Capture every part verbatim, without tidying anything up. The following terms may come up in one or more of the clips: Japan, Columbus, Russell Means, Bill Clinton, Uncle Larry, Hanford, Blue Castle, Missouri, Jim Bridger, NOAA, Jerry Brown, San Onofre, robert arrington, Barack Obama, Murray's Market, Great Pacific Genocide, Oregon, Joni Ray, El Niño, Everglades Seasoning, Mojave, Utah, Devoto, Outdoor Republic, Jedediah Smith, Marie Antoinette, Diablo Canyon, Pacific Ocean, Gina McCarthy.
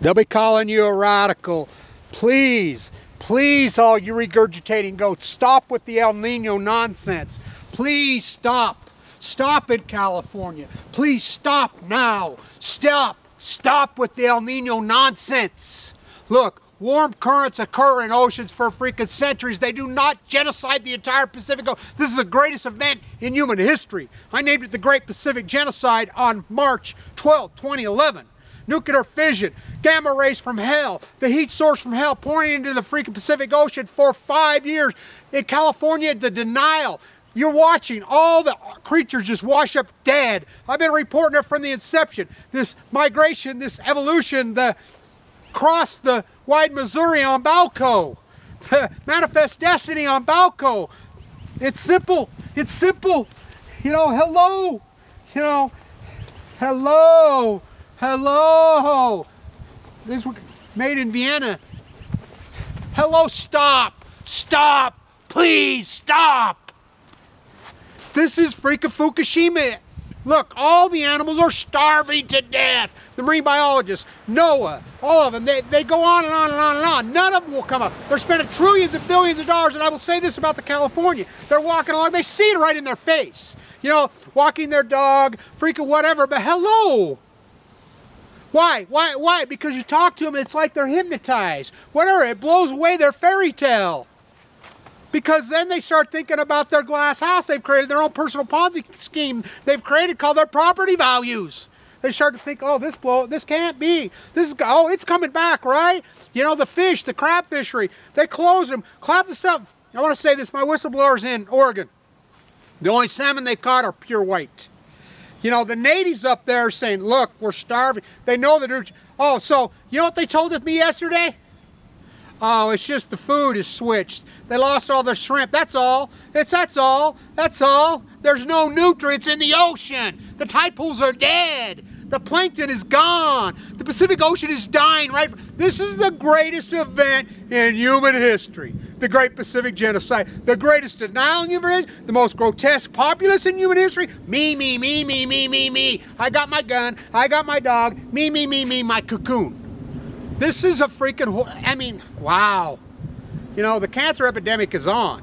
They'll be calling you a radical. Please, please, all you regurgitating goats, stop with the El Nino nonsense. Please stop. Stop in California. Please stop now. Stop. Stop with the El Nino nonsense. Look, warm currents occur in oceans for freaking centuries. They do not genocide the entire Pacific Ocean. This is the greatest event in human history. I named it the Great Pacific Genocide on March twelfth, twenty eleven. Nuclear fission, gamma rays from hell, the heat source from hell pouring into the freaking Pacific Ocean for five years. In California, the denial. You're watching all the creatures just wash up dead. I've been reporting it from the inception. This migration, this evolution, the cross the wide Missouri on Balco, the manifest destiny on Balco. It's simple. It's simple. You know, hello. You know, hello. Hello. This was made in Vienna. Hello, stop. Stop. Please stop. This is freaking Fukushima. Look, all the animals are starving to death. The marine biologists, NOAA, all of them, they, they go on and on and on and on. None of them will come up. They're spending trillions and billions of dollars, and I will say this about the California. They're walking along, they see it right in their face. You know, walking their dog, freaking whatever, but hello. Why? Why? Why? Because you talk to them, it's like they're hypnotized. Whatever, it blows away their fairy tale. Because then they start thinking about their glass house. They've created their own personal Ponzi scheme. They've created called their property values. They start to think, oh, this blow, this can't be. This is, oh, it's coming back, right? You know, the fish, the crab fishery, they closed them. Clap this up. I want to say this. My whistleblower's in Oregon. The only salmon they caught are pure white. You know, the natives up there are saying, look, we're starving. They know that. Oh, so you know what they told me yesterday? Oh, it's just the food is switched. They lost all their shrimp. That's all. It's that's all. That's all. There's no nutrients in the ocean. The tide pools are dead. The plankton is gone. The Pacific Ocean is dying, right? This is the greatest event in human history. The Great Pacific Genocide. The greatest denial in human history. The most grotesque populace in human history. Me, me, me, me, me, me, me. I got my gun. I got my dog. Me, me, me, me, my cocoon. This is a freaking, I mean, wow. You know, the cancer epidemic is on.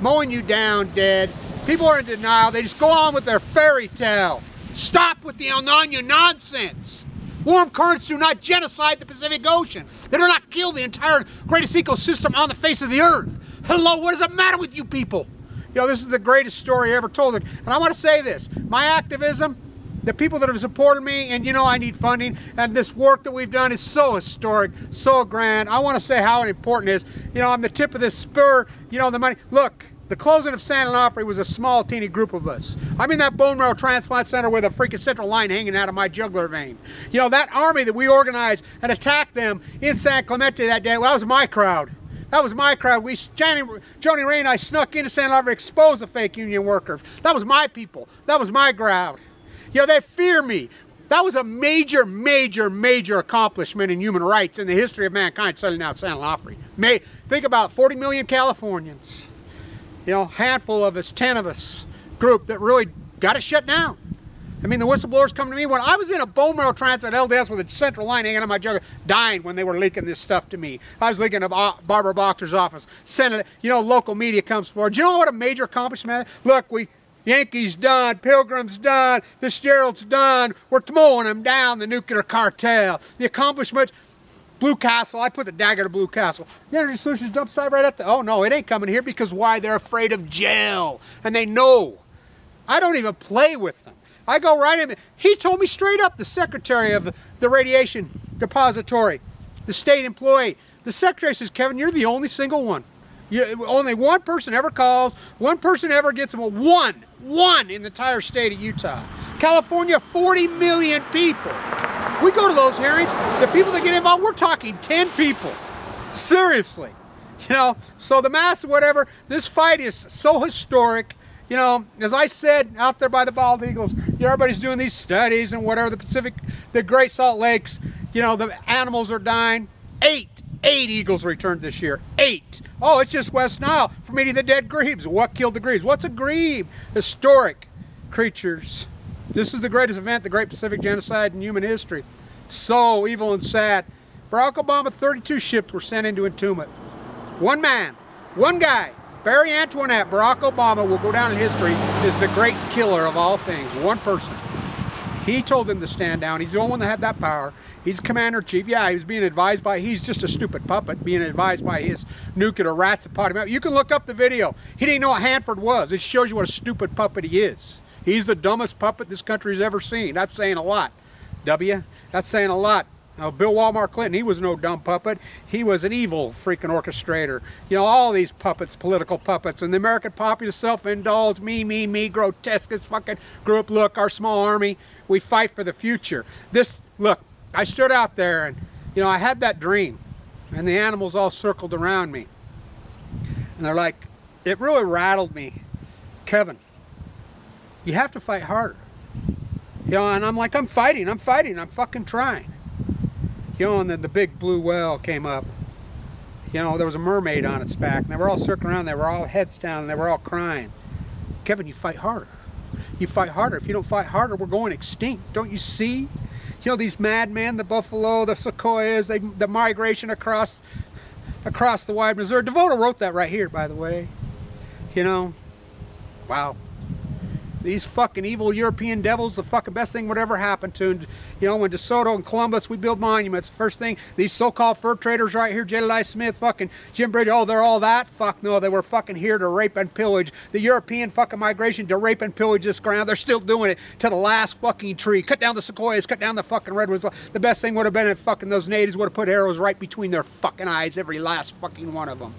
Mowing you down dead. People are in denial. They just go on with their fairy tale. Stop with the El Niño nonsense. Warm currents do not genocide the Pacific Ocean. They do not kill the entire greatest ecosystem on the face of the earth. Hello, what does it matter with you people? You know, this is the greatest story ever told. And I want to say this, my activism, the people that have supported me, and you know I need funding, and this work that we've done is so historic, so grand. I want to say how important it is. You know, I'm the tip of this spur, you know, the money. Look. The closing of San Onofre was a small, teeny group of us. I'm in that bone marrow transplant center with a freaking central line hanging out of my jugular vein. You know, that army that we organized and attacked them in San Clemente that day, well, that was my crowd. That was my crowd. We, Johnny, Joni Ray and I snuck into San Onofre, exposed the fake union workers. That was my people. That was my crowd. You know, they fear me. That was a major, major, major accomplishment in human rights in the history of mankind, selling out San Onofre. May, think about forty million Californians. You know, handful of us, ten of us, group that really got it shut down. I mean, the whistleblowers come to me when I was in a bone marrow transplant L D S with a central line hanging on my jugular, dying when they were leaking this stuff to me. I was leaking of Barbara Boxer's office, Senate, you know, local media comes forward. Do you know what a major accomplishment is? Look, we, Yankees done, Pilgrim's done, Fitzgerald's done, we're mowing them down, the nuclear cartel. The accomplishment, Blue Castle, I put the dagger to Blue Castle. The energy solutions dump site right at the, oh no, it ain't coming here because why? They're afraid of jail. And they know. I don't even play with them. I go right in. He told me straight up, the secretary of the radiation depository, the state employee, the secretary says, Kevin, you're the only single one. You, only one person ever calls, one person ever gets, well, one, one in the entire state of Utah. California, forty million people. We go to those hearings, the people that get involved, we're talking ten people. Seriously. You know, so the mass, whatever, this fight is so historic. You know, as I said out there by the bald eagles, you know, everybody's doing these studies and whatever, the Pacific, the Great Salt Lakes, you know, the animals are dying. Eight, eight eagles returned this year. Eight. Oh, it's just West Nile from eating the dead grebes. What killed the grebes? What's a grebe? Historic creatures. This is the greatest event, the Great Pacific Genocide in human history. So evil and sad. Barack Obama, thirty-two ships were sent into entombment. One man, one guy, Barry Antoinette, Barack Obama will go down in history as the great killer of all things, one person. He told them to stand down. He's the only one that had that power. He's commander-in-chief. Yeah, he was being advised by, he's just a stupid puppet, being advised by his nuclear rats that pot him out. You can look up the video. He didn't know what Hanford was. It shows you what a stupid puppet he is. He's the dumbest puppet this country's ever seen. That's saying a lot, W. That's saying a lot. Now, Bill Walmart Clinton, he was no dumb puppet. He was an evil freaking orchestrator. You know, all these puppets, political puppets, and the American populace self-indulged, me, me, me, grotesque as fucking group. Look, our small army, we fight for the future. This, look, I stood out there and, you know, I had that dream, and the animals all circled around me. And they're like, it really rattled me. Kevin, you have to fight harder. You know, and I'm like, I'm fighting, I'm fighting, I'm fucking trying. You know, and then the big blue whale came up. You know, there was a mermaid on its back, and they were all circling around, they were all heads down, and they were all crying. Kevin, you fight harder. You fight harder. If you don't fight harder, we're going extinct. Don't you see? You know, these madmen, the buffalo, the sequoias, they, the migration across across the wide Missouri. Devoto wrote that right here, by the way. You know, wow. These fucking evil European devils, the fucking best thing would ever happen to. And, you know, when DeSoto and Columbus, we build monuments. First thing, these so-called fur traders right here, Jedediah Smith, fucking Jim Bridger, oh, they're all that? Fuck no, they were fucking here to rape and pillage. The European fucking migration to rape and pillage this ground. They're still doing it to the last fucking tree. Cut down the sequoias, cut down the fucking redwoods. The best thing would have been if fucking those natives would have put arrows right between their fucking eyes, every last fucking one of them.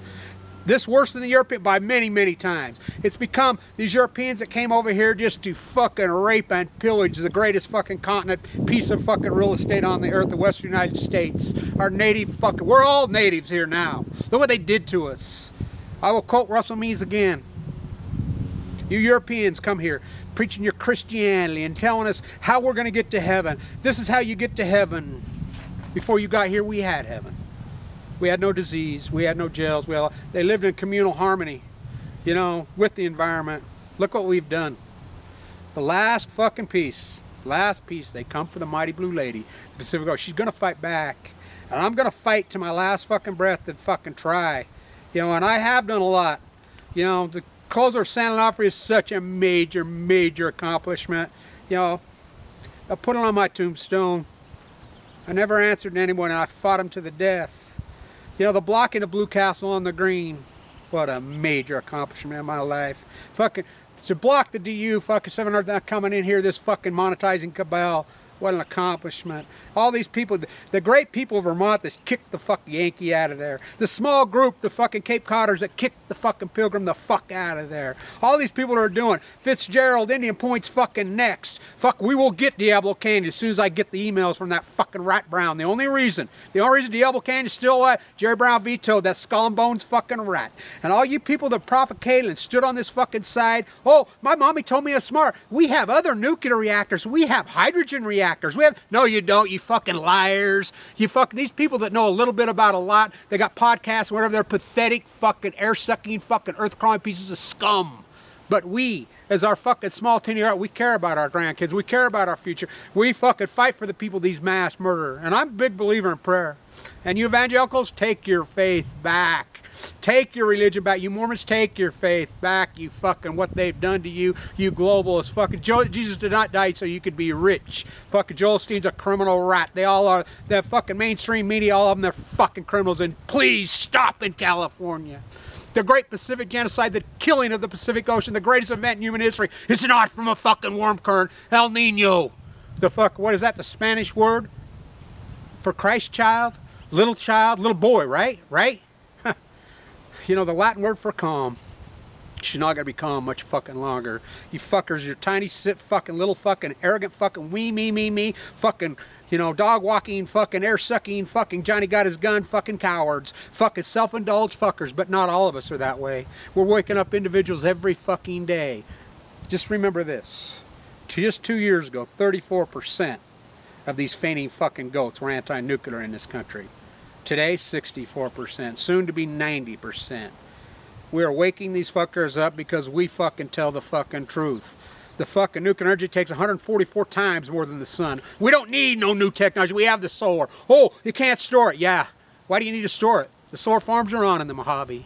This worse than the European by many, many times. It's become these Europeans that came over here just to fucking rape and pillage the greatest fucking continent, piece of fucking real estate on the earth, the Western United States. Our native fucking, we're all natives here now. Look what they did to us. I will quote Russell Means again. You Europeans come here preaching your Christianity and telling us how we're going to get to heaven. This is how you get to heaven. Before you got here, we had heaven. We had no disease, we had no jails, we had, they lived in communal harmony, you know, with the environment. Look what we've done. The last fucking piece, last piece, they come for the mighty blue lady, the Pacific Ocean. She's going to fight back, and I'm going to fight to my last fucking breath and fucking try. You know, and I have done a lot. You know, the closure of San Onofre is such a major, major accomplishment. You know, I put it on my tombstone. I never answered to anyone, and I fought him to the death. You know, the blocking of Blue Castle on the green, what a major accomplishment in my life. Fucking, to block the D U, fucking seven hundred coming in here, this fucking monetizing cabal, what an accomplishment. All these people, the great people of Vermont that kicked the fuck Yankee out of there. The small group, the fucking Cape Codders that kicked the fucking Pilgrim the fuck out of there. All these people are doing, Fitzgerald, Indian Point's fucking next. Fuck, we will get Diablo Canyon as soon as I get the emails from that fucking Rat Brown. The only reason, the only reason Diablo Canyon's still alive, Jerry Brown vetoed that skull and bones fucking rat. And all you people that Prophet Kalin stood on this fucking side, oh, my mommy told me it's smart. We have other nuclear reactors. We have hydrogen reactors. We have, no you don't, you fucking liars. You fucking, these people that know a little bit about a lot, they got podcasts, whatever, they're pathetic fucking air-sucking fucking earth-crawling pieces of scum. But we, as our fucking small teeny art, we care about our grandkids. We care about our future. We fucking fight for the people these mass murder. And I'm a big believer in prayer. And you evangelicals, take your faith back. Take your religion back. You Mormons, take your faith back. You fucking, what they've done to you. You globalists, fucking, Joe, Jesus did not die so you could be rich. Fucking Joel Stein's a criminal rat. They all are, that fucking mainstream media, all of them, they're fucking criminals. And please stop in California. The great Pacific genocide, the killing of the Pacific Ocean, the greatest event in human history. It's not from a fucking warm current, El Nino. The fuck, what is that, the Spanish word? For Christ child, little child, little boy, right? Right? Huh. You know, the Latin word for calm. She's not gonna be calm much fucking longer. You fuckers, your tiny, sit fucking, little fucking, arrogant fucking, we, me, me, me, fucking, you know, dog walking, fucking, air sucking, fucking, Johnny got his gun, fucking cowards, fucking self-indulged fuckers, but not all of us are that way. We're waking up individuals every fucking day. Just remember this, just two years ago, thirty-four percent of these fainting fucking goats were anti-nuclear in this country. Today, sixty-four percent, soon to be ninety percent. We are waking these fuckers up because we fucking tell the fucking truth. the fucking nuclear energy takes one hundred forty-four times more than the sun. We don't need no new technology. We have the solar. Oh, you can't store it. Yeah. Why do you need to store it? The solar farms are on in the Mojave.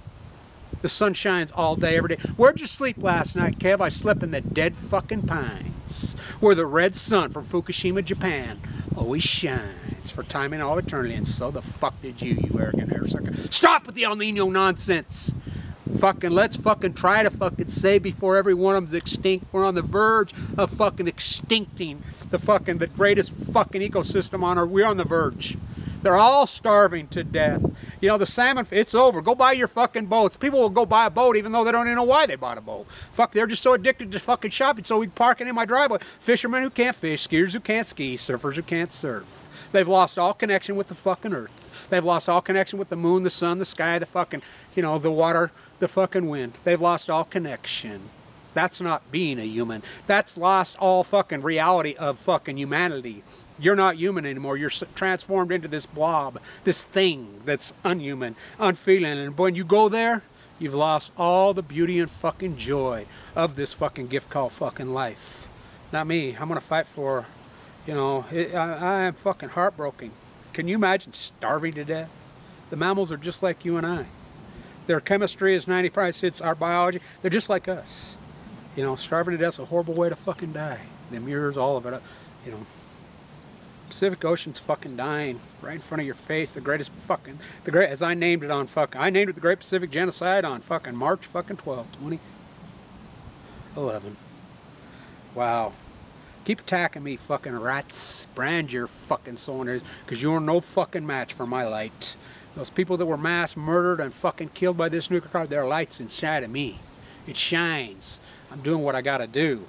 The sun shines all day, every day. Where'd you sleep last night, Kev? I slept in the dead fucking pines, where the red sun from Fukushima, Japan, always shines for time and all eternity. And so the fuck did you, you arrogant air sucker. Stop with the El Nino nonsense. Fucking let's fucking try to fucking say before every one of them's extinct. We're on the verge of fucking extincting the fucking, the greatest fucking ecosystem on Earth. We're on the verge. They're all starving to death. You know, the salmon, it's over. Go buy your fucking boats. People will go buy a boat even though they don't even know why they bought a boat. Fuck, they're just so addicted to fucking shopping. So we parking in my driveway. Fishermen who can't fish, skiers who can't ski, surfers who can't surf. They've lost all connection with the fucking earth. They've lost all connection with the moon, the sun, the sky, the fucking, you know, the water, the fucking wind. They've lost all connection. That's not being a human. That's lost all fucking reality of fucking humanity. You're not human anymore. You're transformed into this blob, this thing that's unhuman, unfeeling. And when you go there, you've lost all the beauty and fucking joy of this fucking gift called fucking life. Not me. I'm going to fight for, you know, it, I, I am fucking heartbroken. Can you imagine starving to death? The mammals are just like you and I. Their chemistry is ninety percent our biology. They're just like us. You know, starving to death is a horrible way to fucking die. The mirrors, all of it, you know. Pacific Ocean's fucking dying right in front of your face. The greatest fucking, the great, as I named it on fucking, I named it the Great Pacific Genocide on fucking March fucking twelve, twenty eleven. Wow. Keep attacking me, fucking rats. Brand your fucking cylinders, because you're no fucking match for my light. Those people that were mass murdered and fucking killed by this nuclear car, their light's inside of me. It shines. I'm doing what I gotta do.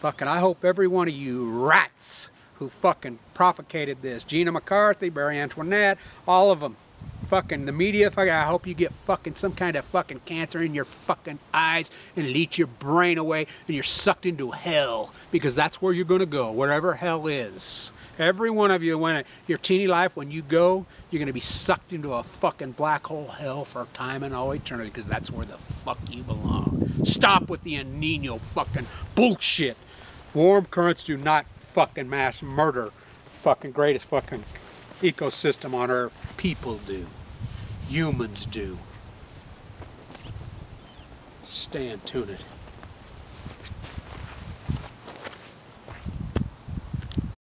Fucking, I hope every one of you rats who fucking provocated this. Gina McCarthy, Marie Antoinette, all of them. Fucking the media, fucking, I hope you get fucking some kind of fucking cancer in your fucking eyes and it eats your brain away and you're sucked into hell, because that's where you're gonna go, wherever hell is. Every one of you, when your teeny life, when you go, you're gonna be sucked into a fucking black hole hell for time and all eternity, because that's where the fuck you belong. Stop with the El Nino fucking bullshit. Warm currents do not fucking mass murder fucking greatest fucking ecosystem on earth. People do. Humans do. Stay in tune it.